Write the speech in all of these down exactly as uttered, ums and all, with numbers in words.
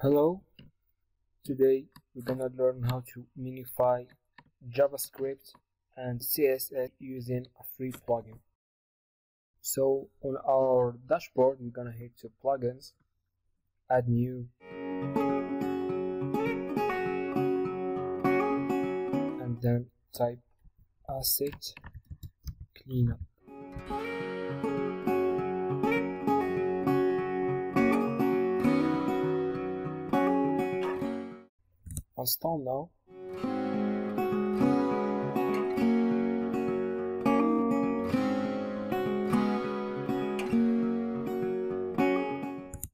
Hello, today we're gonna learn how to minify JavaScript and C S S using a free plugin. So on our dashboard we're gonna hit to plugins, add new, and then type Asset Cleanup. Install now.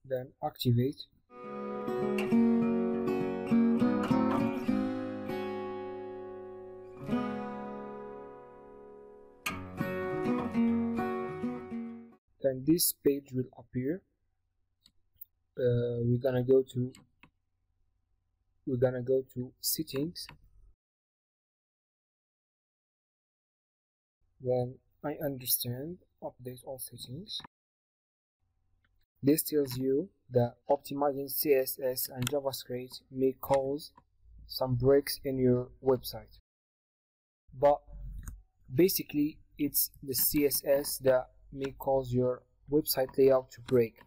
Then activate. Then this page will appear. Uh, we're gonna go to We're gonna go to settings, then I understand update all settings. This tells you that optimizing C S S and JavaScript may cause some breaks in your website, but basically it's the C S S that may cause your website layout to break.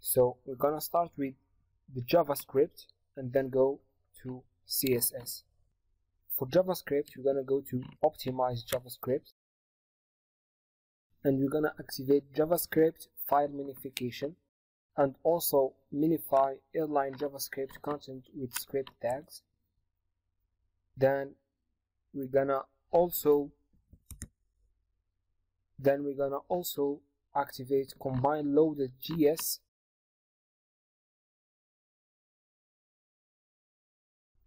So we're gonna start with the JavaScript and then go to C S S. For JavaScript, you're gonna go to optimize JavaScript, and you're gonna activate JavaScript file minification and also minify inline JavaScript content with script tags. Then we're gonna also then we're gonna also activate combine loaded J S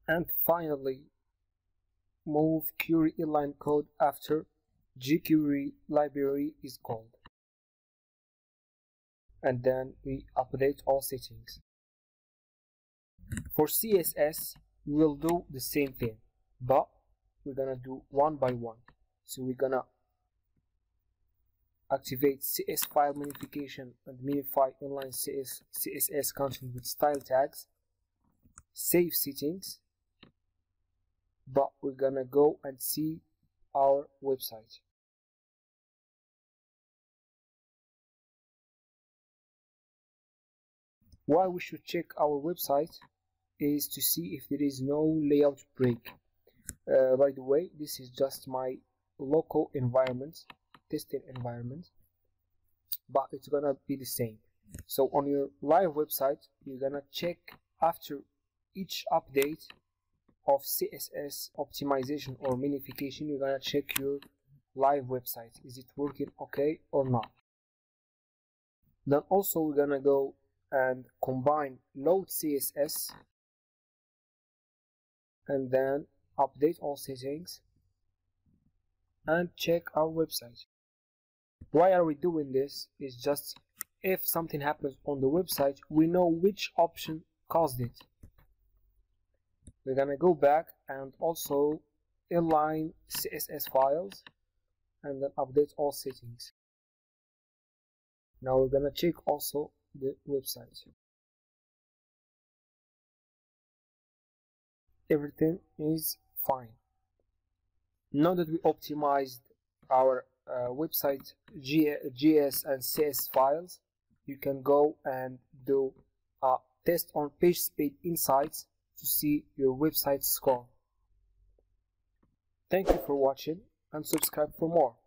and finally move query inline code after jQuery library is called, and then we update all settings. For C S S we'll do the same thing, but we're gonna do one by one. So we're gonna activate C S file minification and minify inline C S C S S content with style tags, save settings, but we're gonna go and see our website. Why we should check our website is to see if there is no layout break. Uh, by the way, this is just my local environment, testing environment, but it's gonna be the same. So on your live website, you're gonna check after each update of C S S optimization or minification, you're gonna check your live website. Is it working okay or not? Then also we're gonna go and combine load C S S and then update all settings and check our website. Why are we doing this? It's just if something happens on the website, we know which option caused it. We're gonna go back and also inline C S S files and then update all settings. Now we're gonna check also the website. Everything is fine. Now that we optimized our uh, website J S and C S files, you can go and do a test on PageSpeed Insights to see your website score. Thank you for watching and subscribe for more.